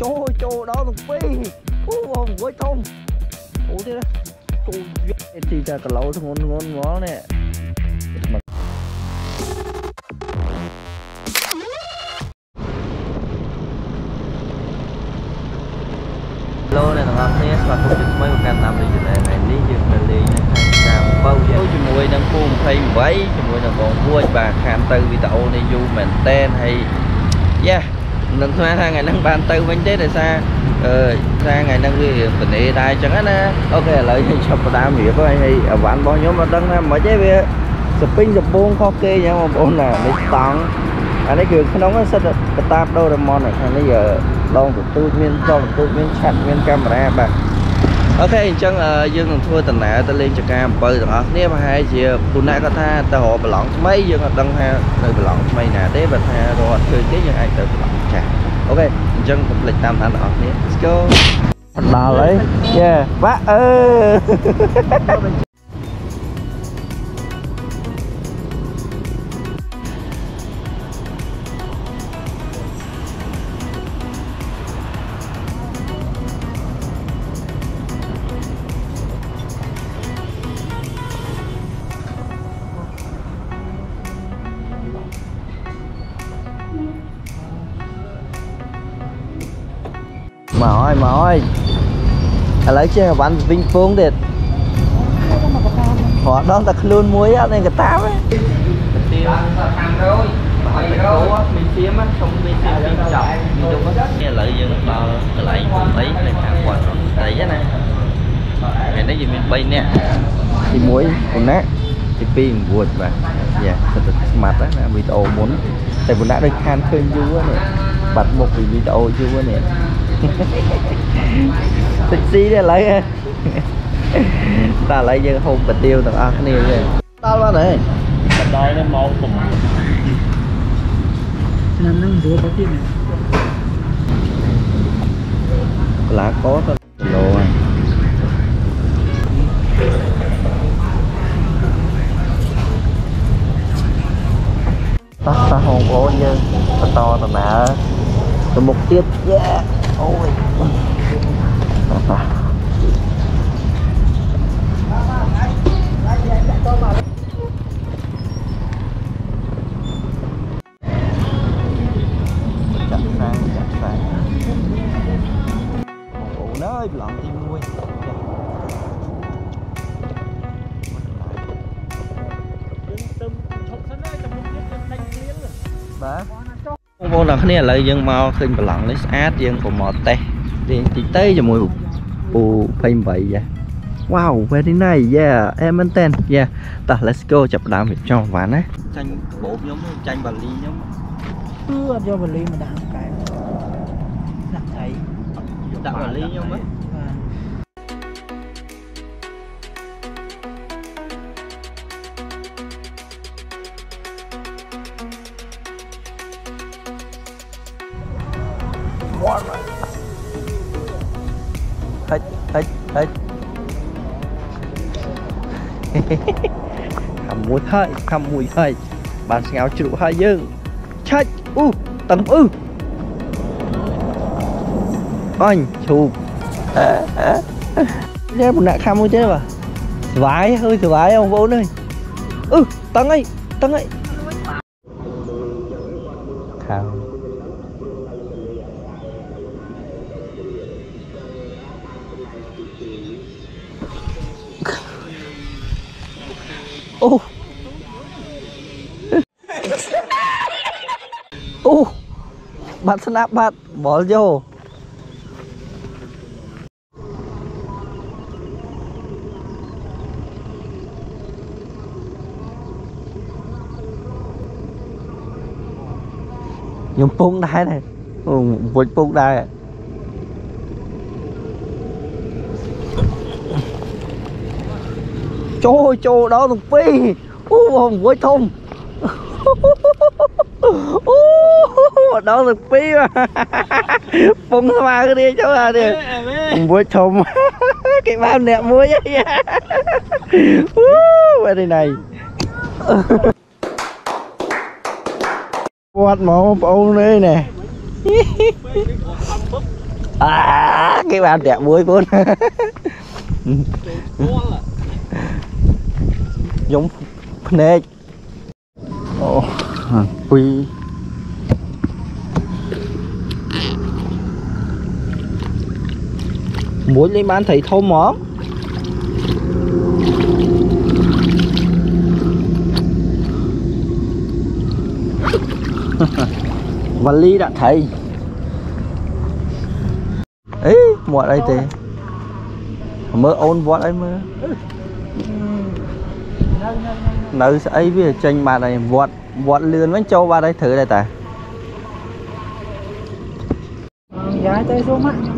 chỗ đó luôn quý không với không ủa thế đó thì cả lâu thì ngon quá nè. Hello này là Smart và không biết mấy con làm gì vậy này lý dừng về liền hàng bao giờ chúng tôi đang cuồng thay váy chúng tôi là còn vui và khám tư vì tàu này du mình tên hay yeah lần thứ hai ngày năng bàn tư bánh tết là xa ra ngày năng việc tình ý đại chẳng á ok lợi cho ta mỉa với anh thì bạn bao nhiêu mà đăng ra mở chế về spin dập buông khó kê nha mà bốn là để tặng anh ấy kiểu nó sẽ tạp đâu là mòn này bây giờ lon của tôi miên con tôi miên chặt miên camera bạn ok chẳng dương còn thua tình nè ta lên cho cam bơi rồi nếu mà hai chị buồn nãy có tha ta họ bà lỏng mấy dương đăng ha nơi bà lỏng mày nè tế bà tha rồi chơi chế như ai tự bà lỏng chặt ok chân cũng lịch tam anh ở nè let's go anh nào đấy yeah bác ơi mà ơi lấy chơi bắn vinh phong để họ đó ta luôn muối á nên cái tám ấy lợi dân vào cái lại lấy này này này đấy gì mình bay nè thì muối còn nát thì pin buồn mà dạ Smart á là video muốn tại buồn đã đây khan khơi vui này bật một vì video vui này thịt xí để lấy ta lấy dân hôn bạch tiêu tao ăn cái này tao quá này bạch đói nó mau cùng làm nâng rửa bát tiên này lá có thôi đồ này ta hôn bố dân ta to tao mẹ tao mục tiếp yeah ôi nơi lặn thì nuôi vô là cái này là dân mau khi mà lặn lấy sát dân của mọt tê thì tê cho mùi bù phim vậy vậy wow về đến này yeah em anh tên yeah ta let's go chập đám việc cho ván á tranh bộ nhóm tranh bà ly nhóm cứ do bà ly mà đạn cái đặt thấy đặt bà ly nhóm ấy hết hầm mũi hơi bạn sẽ ngáo chịu hai dương chết u tầm ư anh chụp đây một nạn khăm như thế mà vái hơi thử vái ông vốn ơi ư tăng ấy khăm ô ô bạn snap bạn bỏ vô nhung pung đai này vượt pung đai chỗ chỗ đó thằng phi hồng với thông đó thằng phi mà phùng mà cái đi chỗ là đi với thông cái bao nẹp muối về đây này quạt máu ông đây nè À, cái bàn trẻ muối vốn. Giống nè. Ô, quy. Muối lên bán thấy thô móm. Và ly đã thấy. Ấy, mọi đây tê. Mơ ôn vọt ấy mơ. Nấu ấy với chanh bà này vọt vọt lươn bánh châu bà đây thử đây ta. Giá tới số mạng.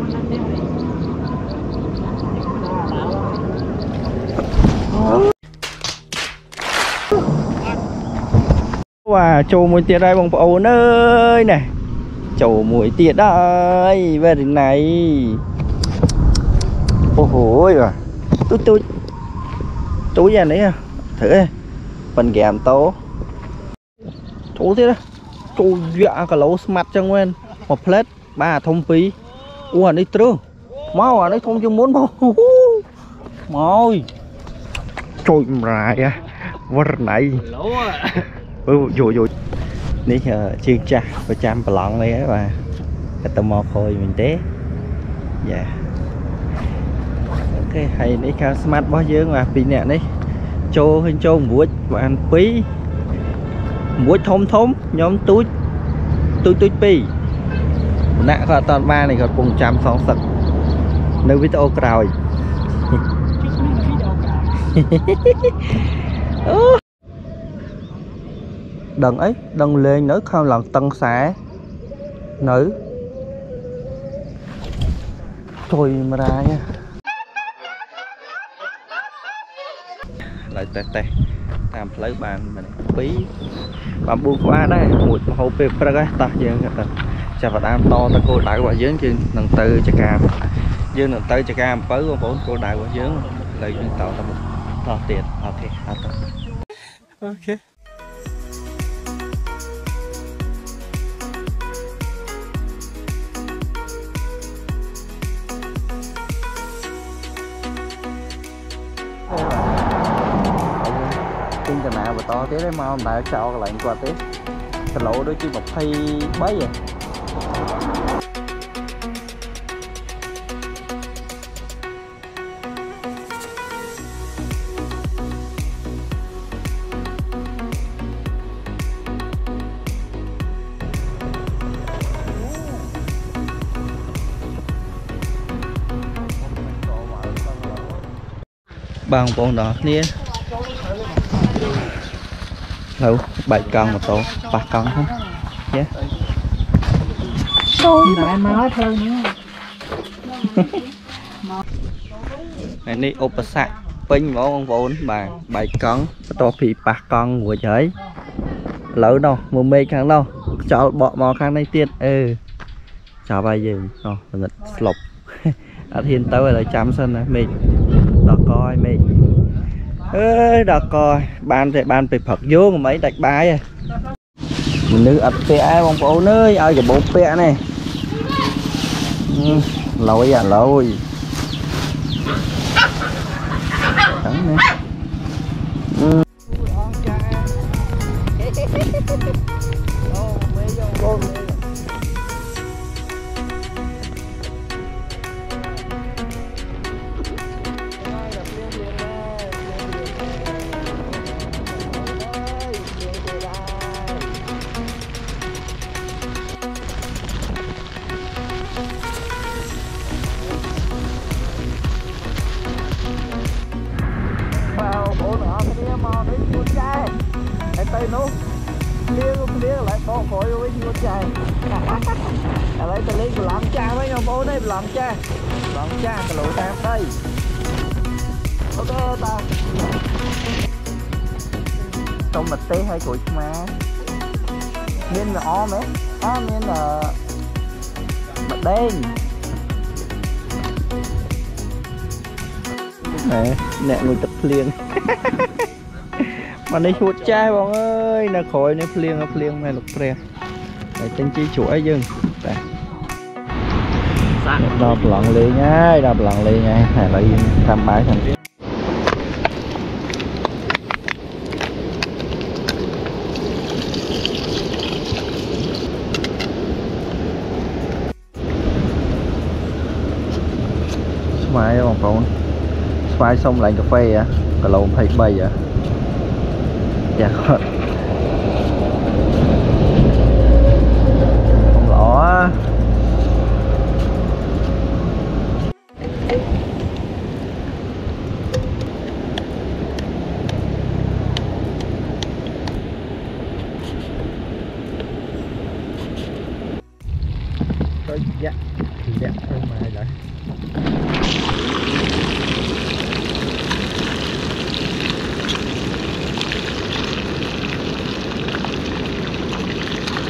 Và trầu muối tiệt đây bằng bầu ơi này, trầu muối tiệt đây về đến này, ôi hối rồi, túi nhà đấy à, thử đây, phần kèm tố, chú thế đó, chú dọa cả lẩu Smart cho nguyên, một plate ba thông phí, uổng đi trưa, máu à đấy thông chưa muốn máu, mồi, trôi mày à, vật này. Vô đi chiên cha và chăm bà lọn này và tao mò khôi mình té dạ ok hay đi khá Smart bó dưới mà pì nè đấy cho hình cho muối và ăn phí muối thông nhóm túi pì nạ còn toàn ba này còn cùng chăm xong sực nơi video rồi. Đừng ấy, đừng lên nữa không làm tân xã nữ thôi mà ra nha lại tè làm lấy bàn mình phí bạn buông qua đây một hộp bếp ra cái ta dương chà và đam to ta cô đại quả dướng trên lần tư cho cam dương lần tư cho cam với con cô đại quả dướng lại dương tạo ra một to tiền ok. Kinh cái nào mà to thế đấy mau lại cho lại qua thế cái lỗ đôi khi một phay bấy vậy. Bằng bông đó nè. Lâu, 7 con một tổ, 3 con không? Dạ yeah. Nói thôi này đi, ốp sạc, pin bỏ con vốn mà 7 con, tổ phì 3 con ngồi chơi. Lỡ đâu, mùa mê kháng đâu, cho bọ mò kháng này tiết, ừ. Cho bay gì, không, oh, nghịch lục. Đã thiên tới rồi chăm sân nè, mình đo coi, mình ê đọc coi ban phải phật vô mấy đạch bài à mình nữ ập pẹ bông bố nơi ai cả bố pẹ này lỗi à lỗi thắng nè mật tê hay cối má nên là om đấy om nên là mật đen nè nè người tập liền mà đây chuột trai bọn ơi là khỏi nên liền ấp liền này lục tre để tinh chi chuỗi dừng ta đọc lọn ly nha, đọc lọn ly nha, hay là tham bãi thành. Máy bằng phone, máy xong lạnh cà phê á, cả lồng phải bay á, dạ con, không lỏ, rồi dạ, dạ không mà lại.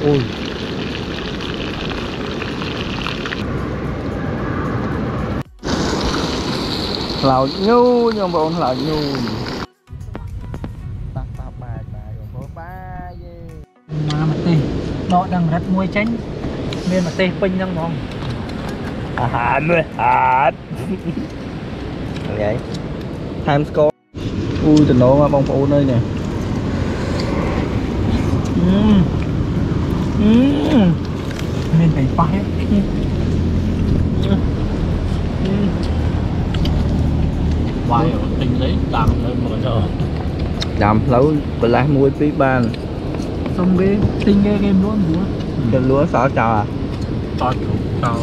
Ôi. Lào nhu nhưng mà ông lào nhu. Tắt tắt bài bài của ba gì. Mà tê. Đó đang rất muối chánh. Nên mà tê pinh đang ngon. À nuôi. À. Vậy. Time score. Ui tình độ mà bông phụ nơi nè. Nên phải phá hết. Quay rồi tinh lấy đầm lên mọi người. Đầm lâu bà lá muối phí ban. Xong cái tinh cái game lúa lúa. Trên lúa xỏ trò à? Xỏ trò.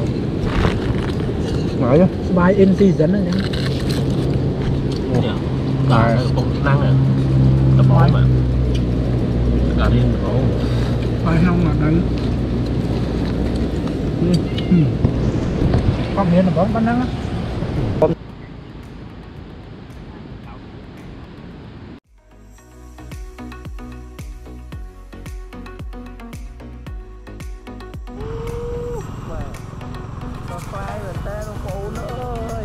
Nói chứ. Buy in season đó nhá. Đà cũng năng rồi. Đập bói mà. Đà điên mà không. Phải không mà đánh. Có miếng là có bánh nắng á. Có phai rồi té nó phụ nữa ơi.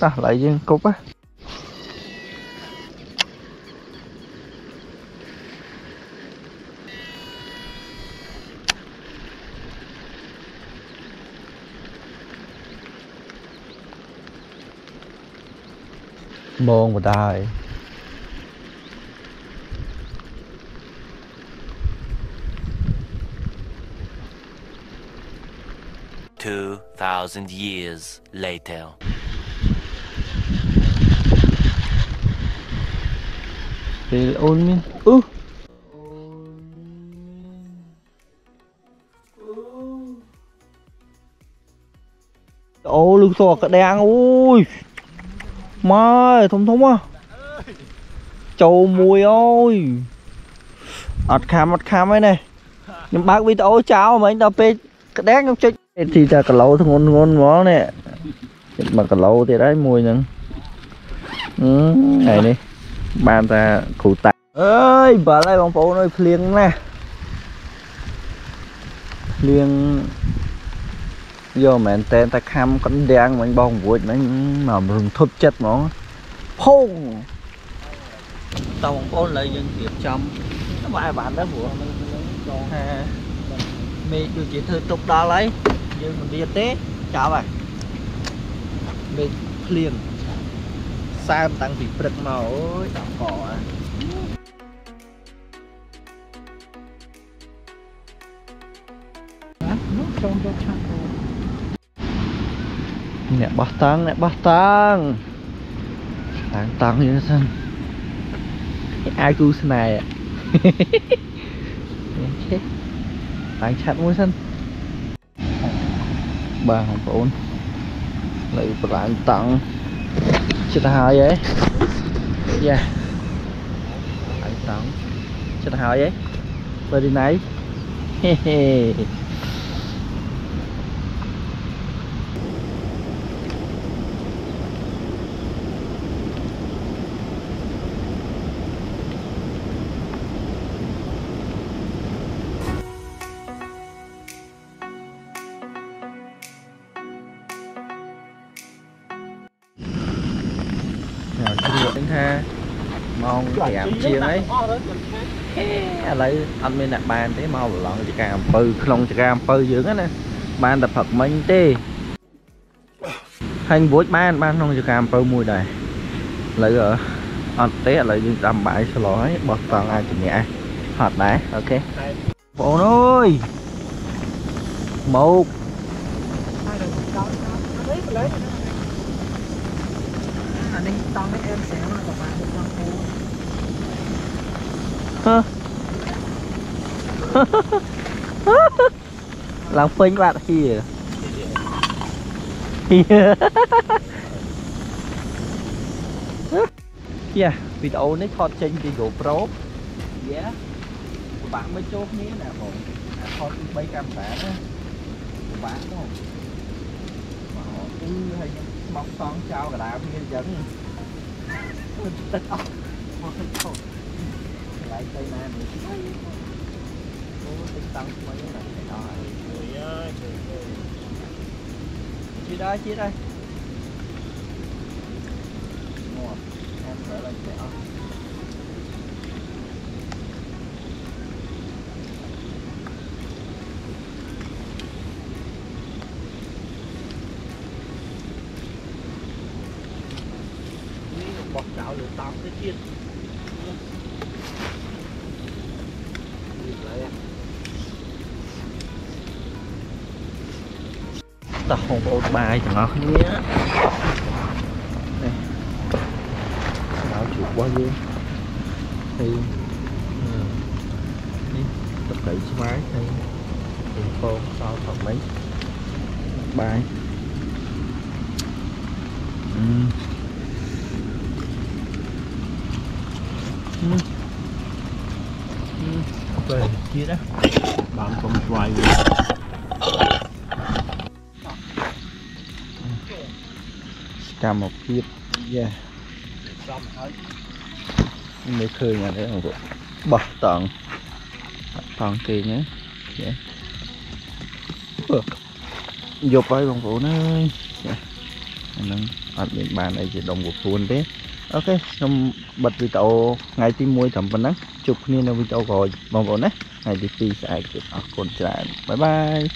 Ta lại dương cục á. Môn mà đài. Two thousand years later. Still on me. Ooh. Ô lưng sò cả đen ui. Mai thông á. Châu mùi ơi. Ắt khám ấy này. Nhưng bác video cháo mà anh ta phê cả đen không chơi. Thì ta cả lâu thằng ngon ngon món nè mà cả lâu thì đấy mùi nè này đi ban ta cụ tạc ơi bà lại bóng phố nơi phiêng nè phiêng vô mẹ tên ta khăm cánh đen mình bong vụt mình mà rừng thốt chết nó phô tao bóng phố lại dân tiệp chấm nó bài bản đó của mình được chỉ thư tục đó lấy nhưng mình đi tết chào bà mình liền sao tăng bị bật màu ơi đỏ cỏ à. Nè bắt tăng như thế ai cứu này à. Tăng chặt mũi xanh bà không ổn. នៅប្រឡាយតង់ចិត្តទៅហើយហ៎យ៉ាអាយតង់ចិត្តទៅហើយហ៎បើទីណៃហេហេha mong giảm chia mấy lấy anh bên đặt bàn thế mau lọn chỉ cam pư không chỉ cam pư dưỡng á nè ban tập Phật minh tê hành buổi ban ban không chỉ cam pư mùi này lấy ở anh té lấy làm bãi sờ lói bật toàn ai chừng nhẹ hạt đấy ok bộ nuôi một em sẽ làm phênh bạn kìa kìa video này thọt trên cái GoPro yeah bạn mới chốt nghĩa nè bọn thọt bay cam bả đó bạn đúng không mà họ cứ hay bọc son trao cả đá miên dẫn lại cây na mình tính tăng mấy cái này trời ơi chia đây một em sẽ lên sẽ bọc chảo được tám cái chiên tập hồn ôn bài chẳng ngọt nhé này đảo chuột quá ghê thì tập đẩy xe máy hay đường phôn sau tập mấy bài về kia đó bạn còn vài người cam một chiếc yeah mới khơi nhà đấy không bỏ toàn kia nhé dột vai bằng phụ nó ăn miệng bàn này chỉ đồng một khuôn đấy ok xong bật video ngày tí muối thẩm vấn đó chụp nên là video gọi bằng bọn đấy ngày tí sẽ chụp ở con trại bye bye